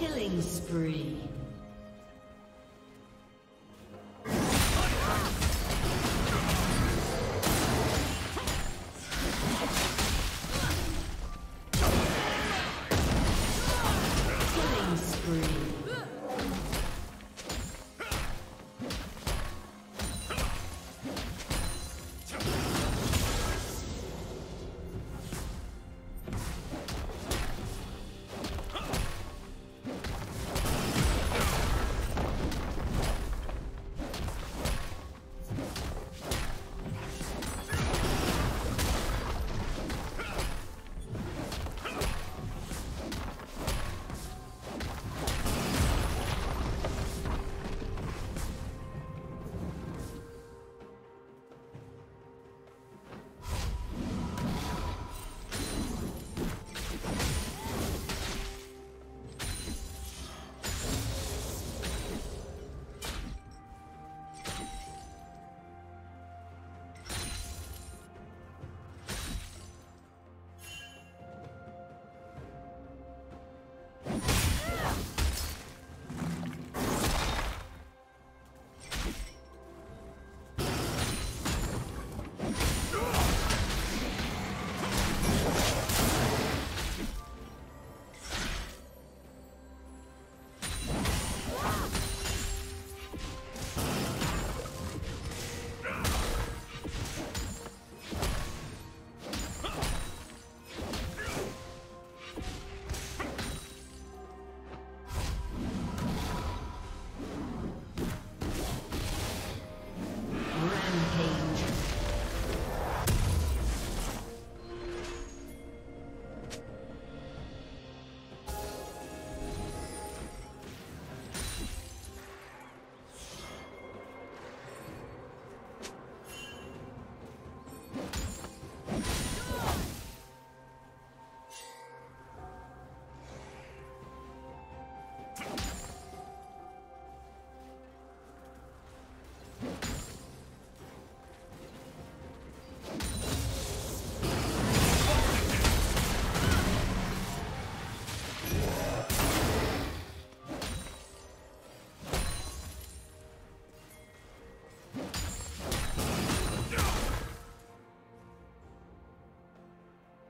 Killing spree.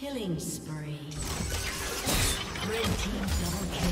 Killing spree. Red team double kill.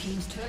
team's turret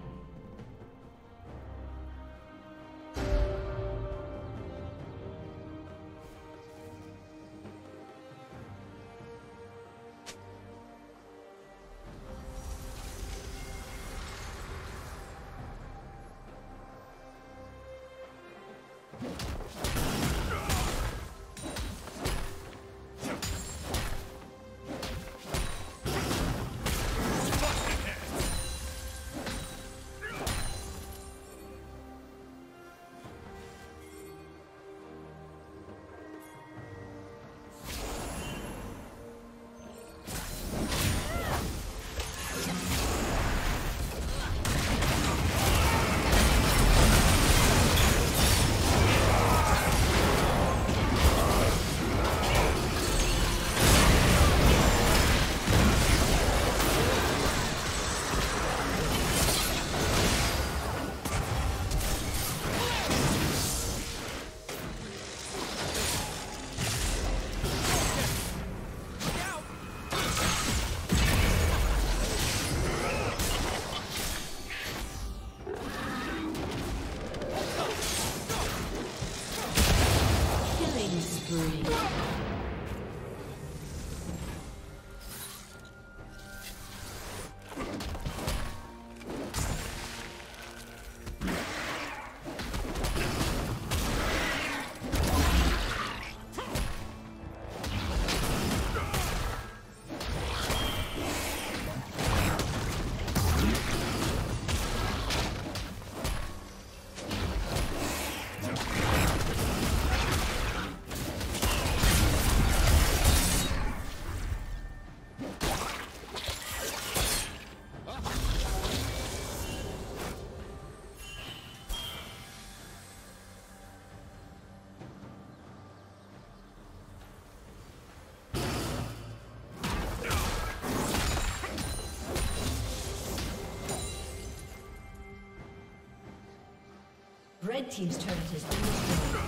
Red team's turret has been destroyed.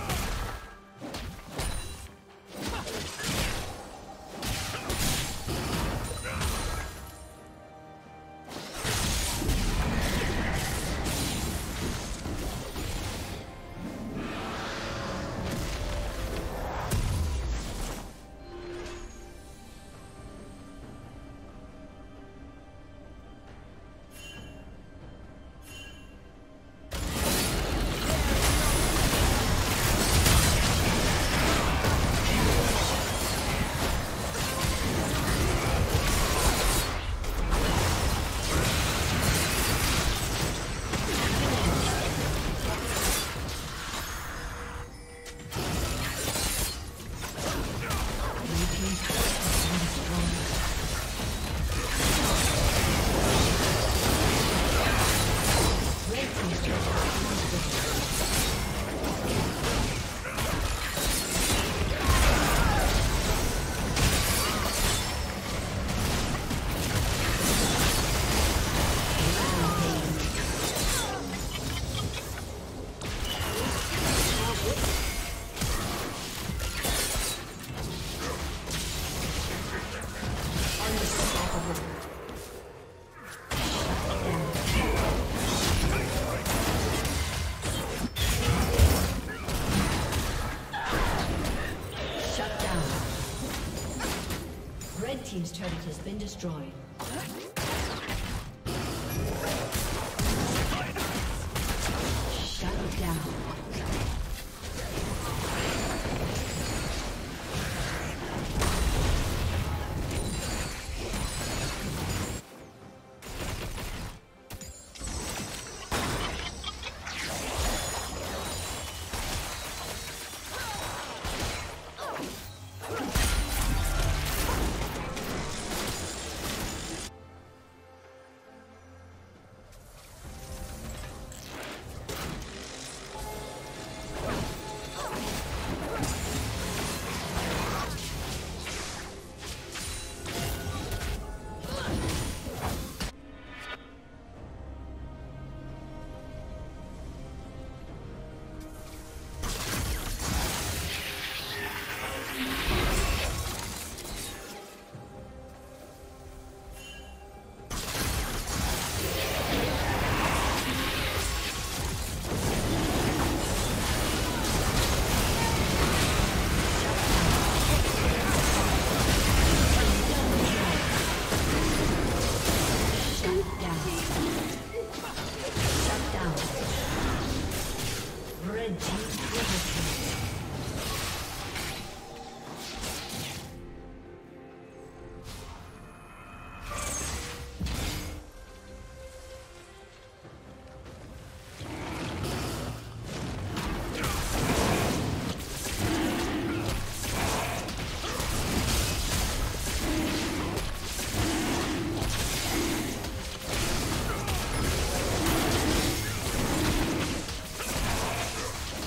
Team's turret has been destroyed.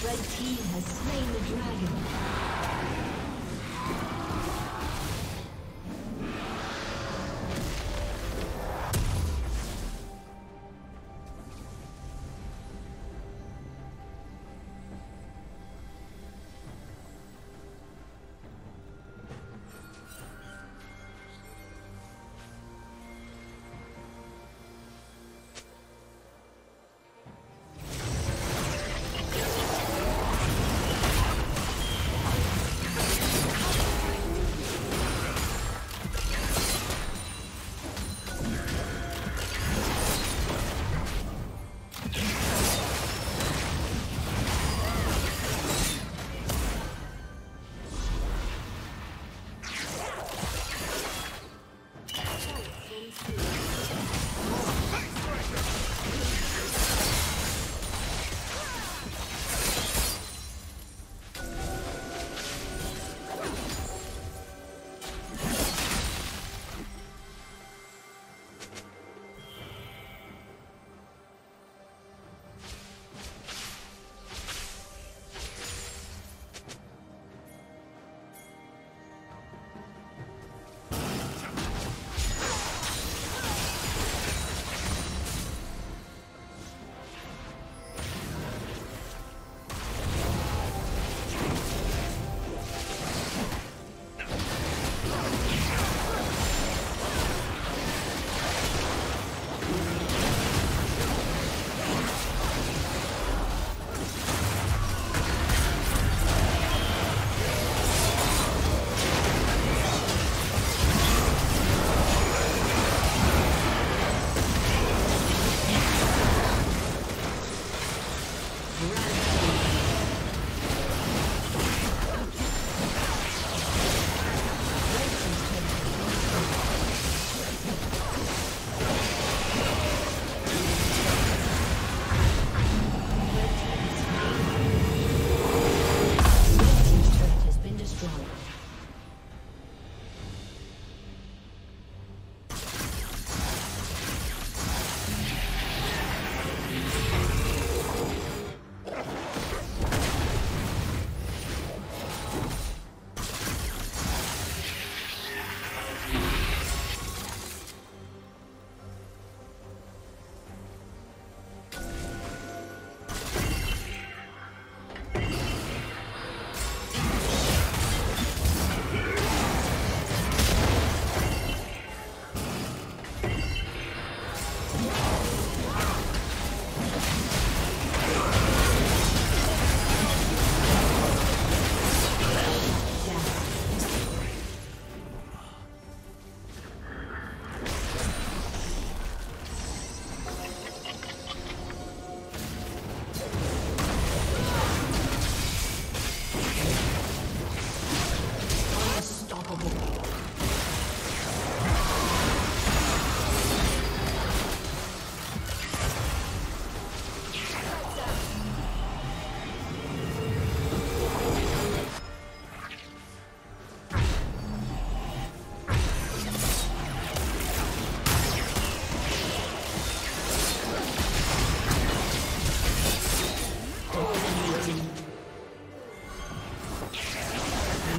Red team has slain the dragon.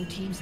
Team's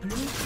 This is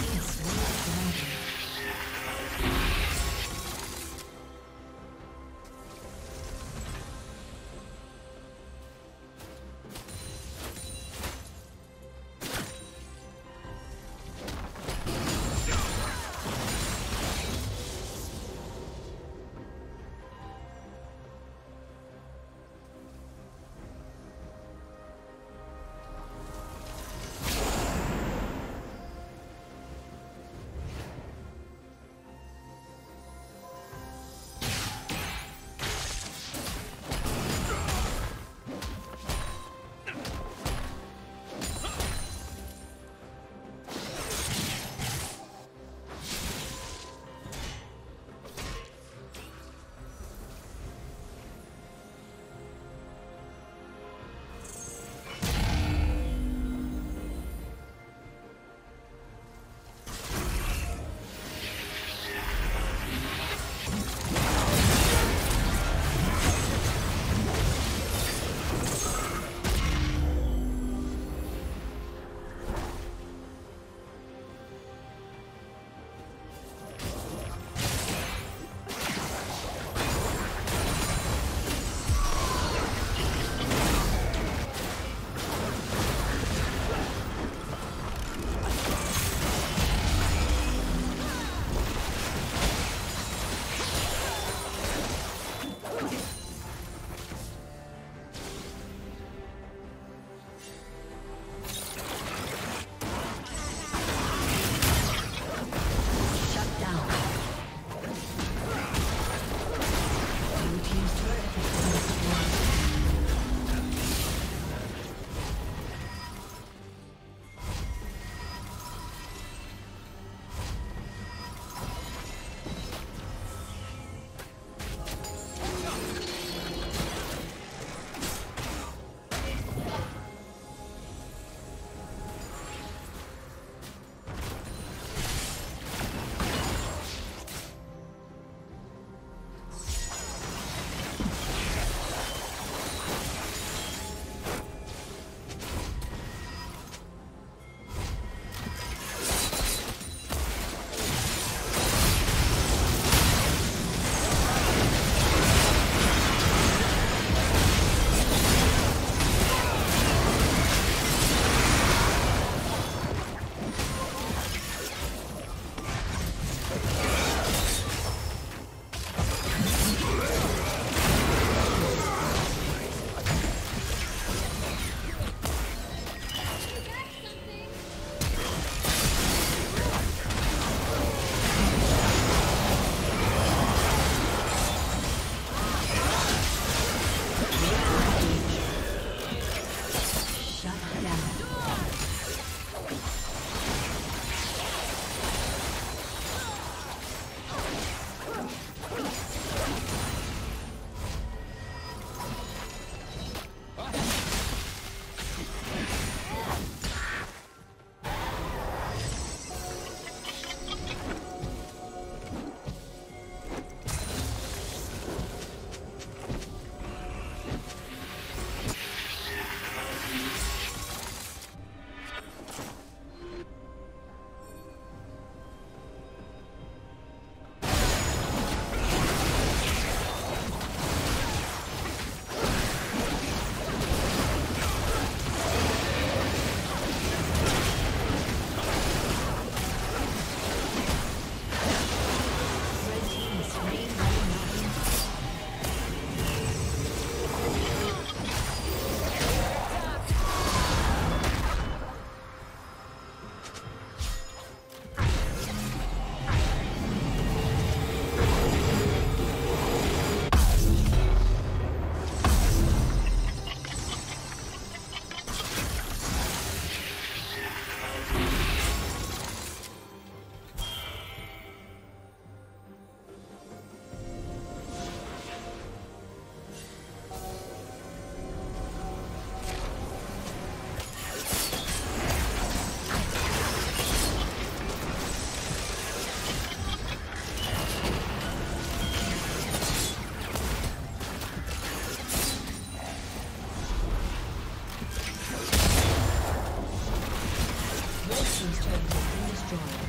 destroyed.